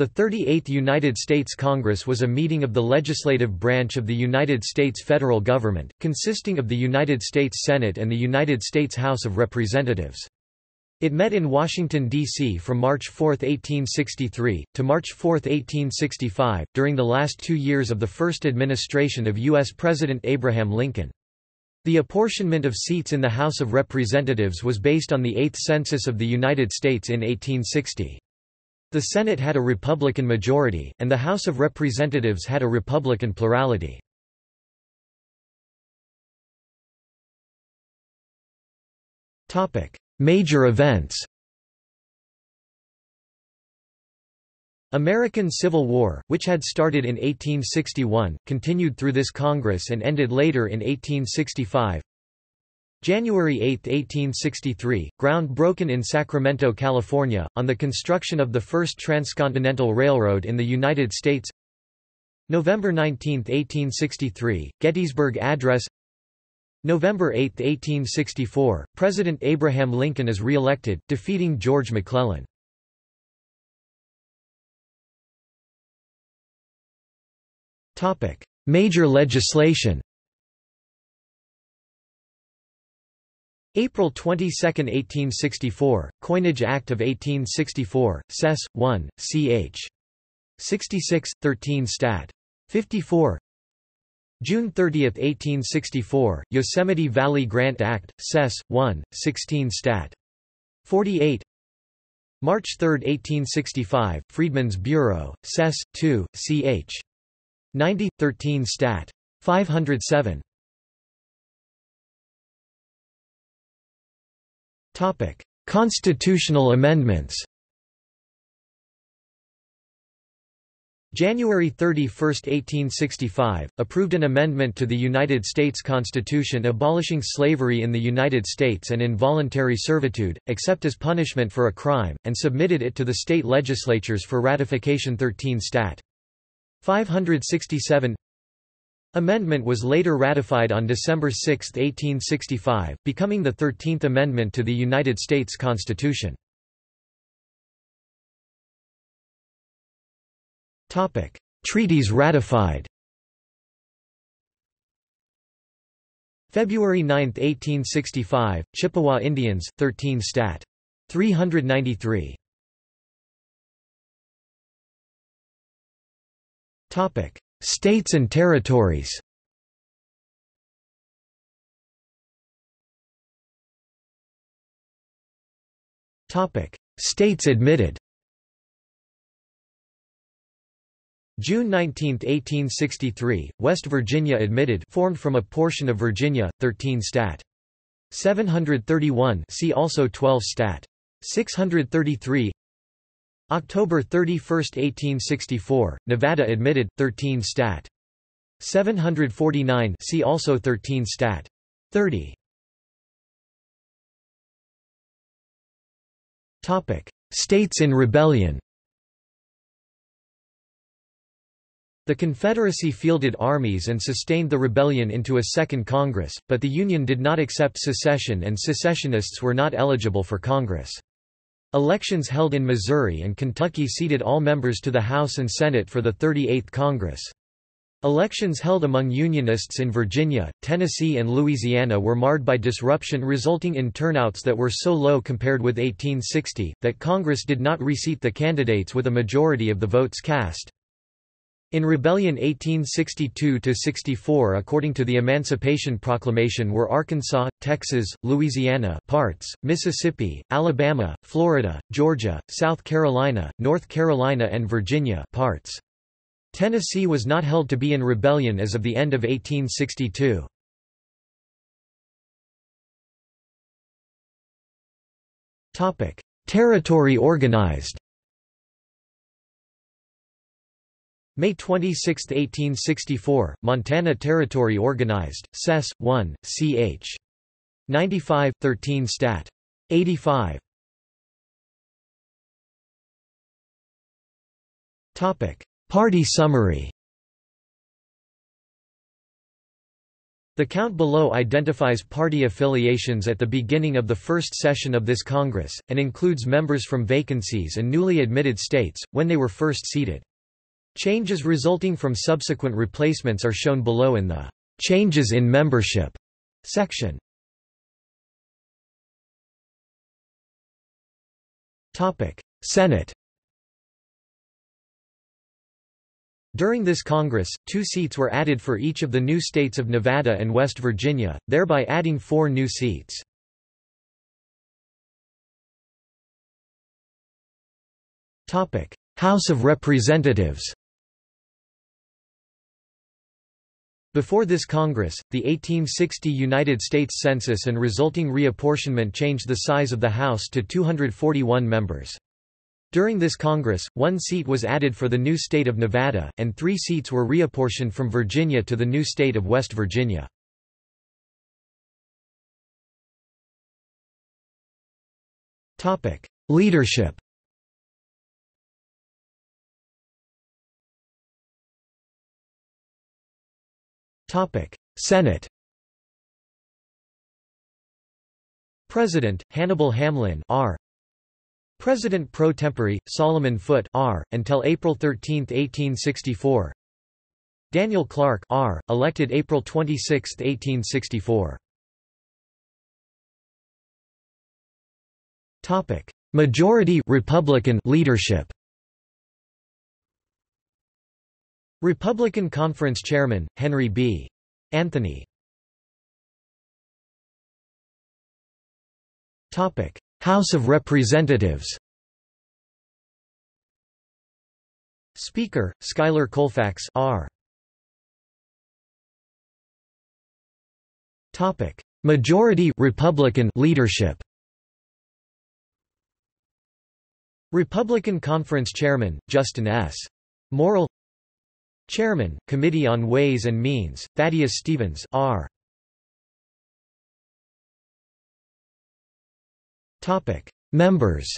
The 38th United States Congress was a meeting of the legislative branch of the United States federal government, consisting of the United States Senate and the United States House of Representatives. It met in Washington, D.C. from March 4, 1863, to March 4, 1865, during the last 2 years of the first administration of U.S. President Abraham Lincoln. The apportionment of seats in the House of Representatives was based on the Eighth Census of the United States in 1860. The Senate had a Republican majority, and the House of Representatives had a Republican plurality. Major events. American Civil War, which had started in 1861, continued through this Congress and ended later in 1865. January 8, 1863, ground broken in Sacramento, California, on the construction of the first transcontinental railroad in the United States. November 19, 1863, Gettysburg Address. November 8, 1864, President Abraham Lincoln is re-elected, defeating George McClellan. Major legislation. April 22, 1864, Coinage Act of 1864, Cess. 1, ch. 66, 13 Stat. 54. June 30, 1864, Yosemite Valley Grant Act, Cess. 1, 16 Stat. 48. March 3, 1865, Freedmen's Bureau, Cess. 2, ch. 90, 13 Stat. 507. Constitutional amendments. January 31, 1865, approved an amendment to the United States Constitution abolishing slavery in the United States and involuntary servitude, except as punishment for a crime, and submitted it to the state legislatures for ratification. 13 Stat. 567. Amendment was later ratified on December 6, 1865, becoming the 13th Amendment to the United States Constitution. Treaties ratified. February 9, 1865, Chippewa Indians, 13 Stat. 393. States and territories. States admitted. June 19, 1863, West Virginia admitted, formed from a portion of Virginia, 13 Stat. 731. See also 12 Stat. 633. October 31, 1864, Nevada admitted, 13 Stat. 749. See also 13 Stat. 30. Topic: States in rebellion. The Confederacy fielded armies and sustained the rebellion into a second Congress, but the Union did not accept secession, and secessionists were not eligible for Congress. Elections held in Missouri and Kentucky seated all members to the House and Senate for the 38th Congress. Elections held among Unionists in Virginia, Tennessee, and Louisiana were marred by disruption, resulting in turnouts that were so low compared with 1860, that Congress did not reseat the candidates with a majority of the votes cast. In rebellion 1862–64, according to the Emancipation Proclamation, were Arkansas, Texas, Louisiana parts, Mississippi, Alabama, Florida, Georgia, South Carolina, North Carolina and Virginia parts. Tennessee was not held to be in rebellion as of the end of 1862. Territory organized. May 26, 1864, Montana Territory organized, Cess. 1, ch. 95, 13 Stat. 85. Party summary. The count below identifies party affiliations at the beginning of the first session of this Congress, and includes members from vacancies and newly admitted states, when they were first seated. Changes resulting from subsequent replacements are shown below in the "Changes in Membership" section. Senate. During this Congress, 2 seats were added for each of the new states of Nevada and West Virginia, thereby adding 4 new seats. House of Representatives. Before this Congress, the 1860 United States Census and resulting reapportionment changed the size of the House to 241 members. During this Congress, 1 seat was added for the new state of Nevada, and 3 seats were reapportioned from Virginia to the new state of West Virginia. Leadership. Senate. President, Hannibal Hamlin R. President pro tempore, Solomon Foote R., until April 13, 1864. Daniel Clark R., elected April 26, 1864. Majority Republican leadership. Republican Conference Chairman, Henry B. Anthony. House of Representatives. Speaker, Schuyler Colfax R. Majority Republican leadership. Republican Conference Chairman, Justin S. Morrill. Chairman, Committee on Ways and Means, Thaddeus Stevens R. Members.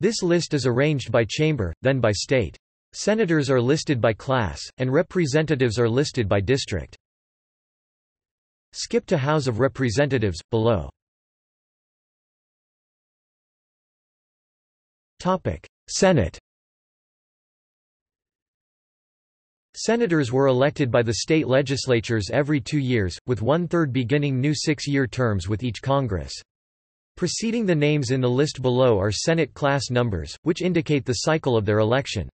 This list is arranged by chamber, then by state. Senators are listed by class, and representatives are listed by district. Skip to House of Representatives, below. Senate. Senators were elected by the state legislatures every 2 years, with 1/3 beginning new 6-year terms with each Congress. Preceding the names in the list below are Senate class numbers, which indicate the cycle of their election.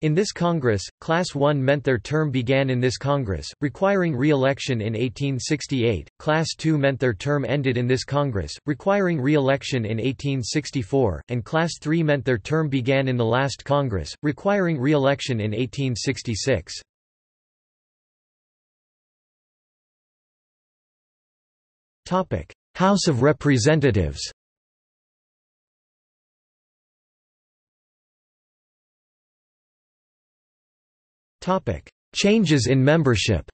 In this Congress, Class 1 meant their term began in this Congress, requiring re-election in 1868, Class 2 meant their term ended in this Congress, requiring re-election in 1864, and Class 3 meant their term began in the last Congress, requiring re-election in 1866. House of Representatives. Changes in membership.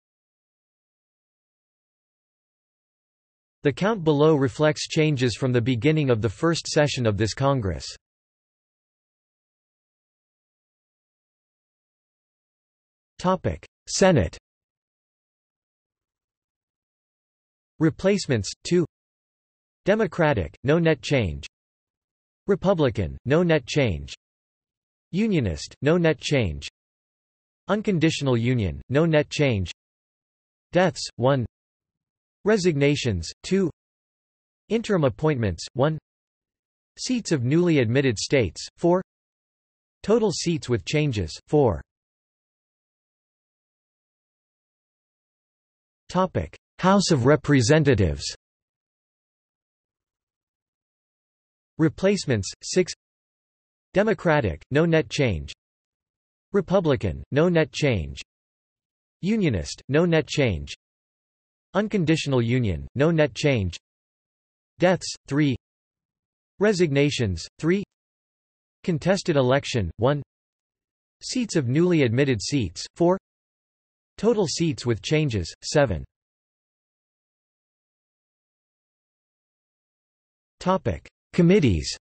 The count below reflects changes from the beginning of the first session of this Congress. Senate. Replacements, 2. Democratic, no net change. Republican, no net change. Unionist, no net change. Unconditional union, no net change. Deaths, 1. Resignations, 2. Interim appointments, 1. Seats of newly admitted states, 4. Total seats with changes, 4. House of Representatives. Replacements, 6. Democratic, no net change. Republican, no net change. Unionist, no net change. Unconditional union, no net change. Deaths, 3. Resignations, 3. Contested election, 1. Seats of newly admitted seats, 4. Total seats with changes, 7. Committees.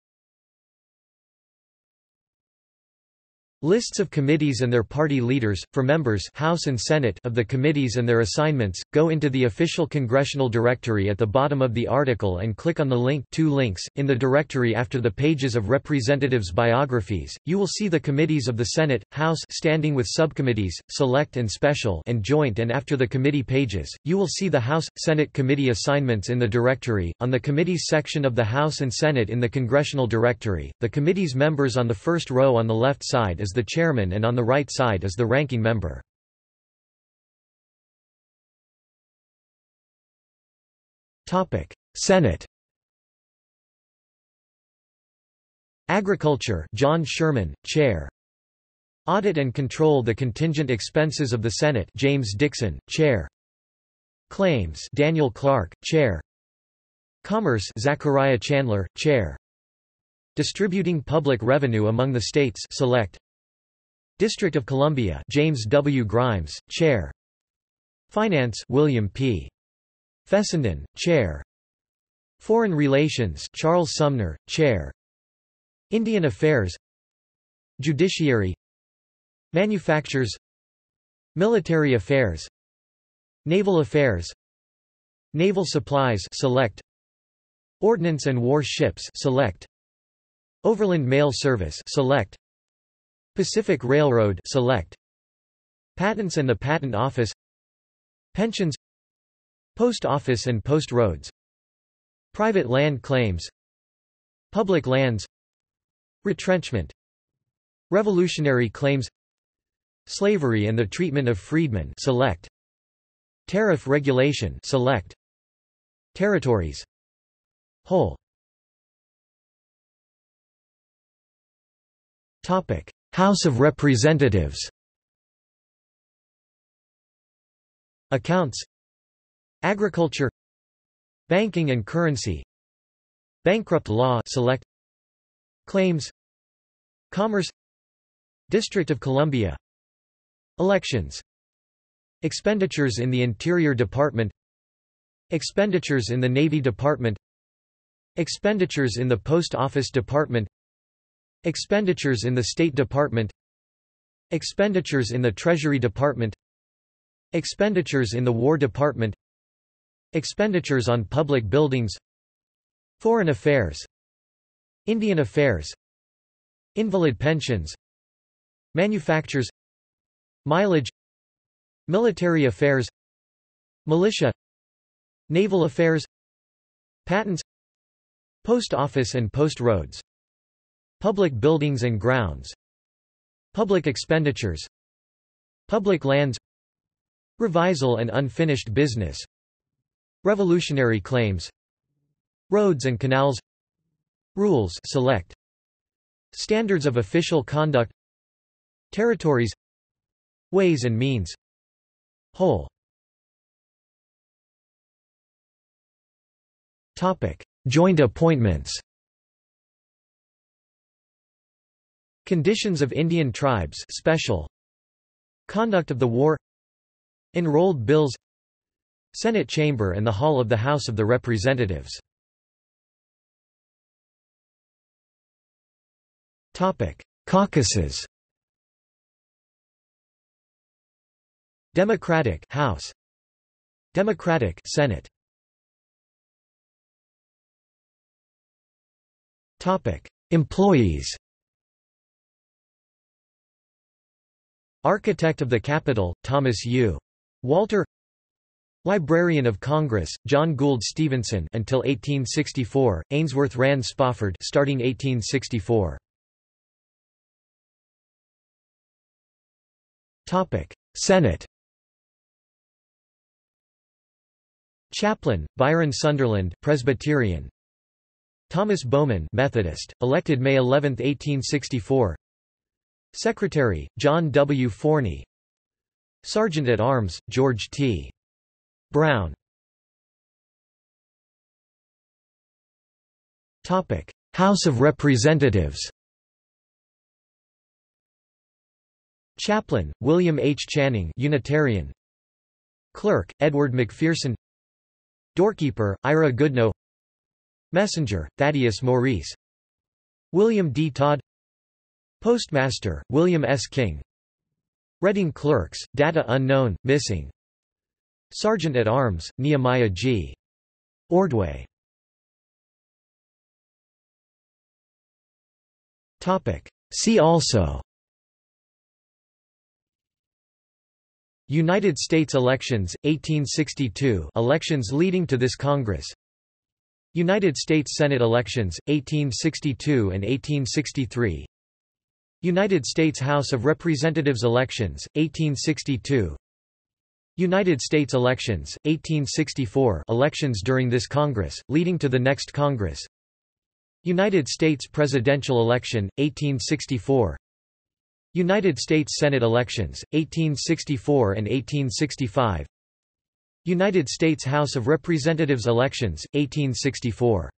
Lists of committees and their party leaders, for members House and Senate of the committees and their assignments, go into the official congressional directory at the bottom of the article and click on the link two links, in the directory after the pages of representatives' biographies. You will see the committees of the Senate, House standing with subcommittees, select and special and joint, and after the committee pages, you will see the House, Senate committee assignments in the directory, on the committees section of the House and Senate in the congressional directory, the committee's members on the first row on the left side is the chairman and on the right side is the ranking member. Topic: Senate. Agriculture, John Sherman, chair. Audit and Control, the Contingent Expenses of the Senate, James Dixon, chair. Claims, Daniel Clark, chair. Commerce, Zachariah Chandler, chair. Distributing Public Revenue Among the States, select. District of Columbia, James W. Grimes, chair. Finance, William P. Fessenden, chair. Foreign Relations, Charles Sumner, chair. Indian Affairs, Judiciary, Manufactures, Military Affairs, Naval Affairs, Naval Supplies, select. Ordnance and War Ships, select. Overland Mail Service, select. Pacific Railroad, select. Patents and the Patent Office, Pensions, Post Office and Post Roads, Private Land Claims, Public Lands, Retrenchment, Revolutionary Claims, Slavery and the Treatment of Freedmen, select. Tariff Regulation, select. Territories, whole. Topic: House of Representatives. Accounts, Agriculture, Banking and Currency, Bankrupt Law, select. Claims, Commerce, District of Columbia, Elections, Expenditures in the Interior Department, Expenditures in the Navy Department, Expenditures in the Post Office Department, Expenditures in the State Department, Expenditures in the Treasury Department, Expenditures in the War Department, Expenditures on Public Buildings, Foreign Affairs, Indian Affairs, Invalid Pensions, Manufactures, Mileage, Military Affairs, Militia, Naval Affairs, Patents, Post Office and Post Roads, Public Buildings and Grounds, Public Expenditures, Public Lands, Revisal and Unfinished Business, Revolutionary Claims, Roads and Canals, Rules, select. Standards of Official Conduct, Territories, Ways and Means, whole. Topic: Joint Appointments. Conditions of Indian Tribes, special. Conduct of the War, Enrolled Bills, Senate Chamber and the Hall of the House of the Representatives. Topic: Caucuses. Democratic House, Democratic Senate. Topic: Employees. Architect of the Capitol, Thomas U. Walter. Librarian of Congress, John Gould Stevenson, until 1864, Ainsworth Rand Spofford, starting 1864. Topic: Senate. Chaplain, Byron Sunderland, Presbyterian. Thomas Bowman, Methodist, elected May 11, 1864. Secretary, John W. Forney. Sergeant at Arms, George T. Brown. Topic: House of Representatives. Chaplain, William H. Channing, Unitarian. Clerk, Edward McPherson. Doorkeeper, Ira Goodnow. Messenger, Thaddeus Maurice. William D. Todd. Postmaster, William S. King. Reading clerks, data unknown, missing. Sergeant at Arms, Nehemiah G. Ordway. See also: United States elections, 1862, elections leading to this Congress. United States Senate elections, 1862 and 1863. United States House of Representatives elections, 1862. United States elections, 1864, elections during this Congress, leading to the next Congress. United States presidential election, 1864. United States Senate elections, 1864 and 1865. United States House of Representatives elections, 1864.